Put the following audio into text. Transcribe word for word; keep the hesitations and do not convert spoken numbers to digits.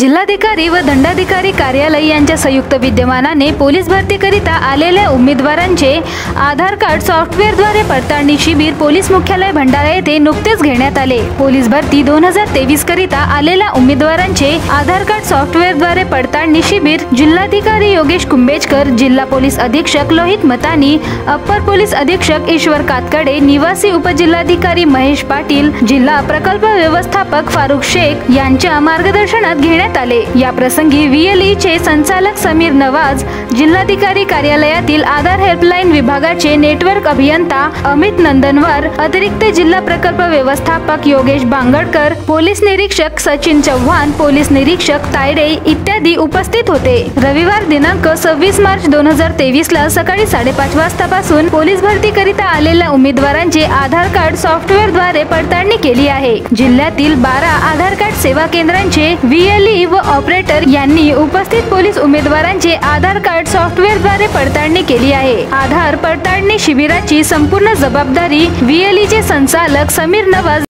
जिल्हाधिकारी व दंडाधिकारी कार्यालय यांच्या संयुक्त विद्यमानाने पोलीस भरतीकरिता आलेल्या उमेदवारांचे आधार कार्ड सॉफ्टवेअरद्वारे पडताळणी शिबिर पोलीस मुख्यालय भंडारा येथे नुकतेच घेण्यात आले। पोलीस भरती दोन हजार तेवीस करिता आलेल्या उमेदवारांचे आधार कार्ड सॉफ्टवेअरद्वारे पडताळणी शिबिर जिल्हाधिकारी योगेश कुंभेजकर, जिल्हा पोलीस अधीक्षक लोहित मतानी, अप्पर पोलीस अधीक्षक ईश्वर कातकाडे, निवासी उपजिल्हाधिकारी महेश पाटिल, जिल्हा प्रकल्प व्यवस्थापक फारूक शेख यांच्या मार्गदर्शनात घेण्यात आले। या प्रसंगी व्हीएलई चे संचालक समीर नवाज, जिल्हाधिकारी कार्यालयातील आधार हेल्पलाइन विभागाचे नेटवर्क अभियंता अमित नंदनवर, अतिरिक्त जिल्हा प्रकल्प व्यवस्थापक योगेश बांगडकर, पोलीस निरीक्षक सचिन चव्हाण, पोलीस निरीक्षक तायडे इत्यादी उपस्थित होते। रविवार दिनांक सव्वीस मार्च दोन हजार तेवीस ला सकाळी साडेपाच वाजतापासून पोलीस भरती करिता आलेल्या उमेदवारांचे आधार कार्ड सॉफ्टवेअर द्वारे पडताळणी केली आहे। जिल्ह्यातील बारा आधार कार्ड सेवा केंद्रांचे व्हीएलई व ऑपरेटर यांनी उपस्थित पोलीस उमेदवारांचे आधार कार्ड सॉफ्टवेअरद्वारे पडताळणी केली आहे। आधार पडताळणी शिबिराची संपूर्ण जबाबदारी व्हीएलईचे संचालक समीर नवाज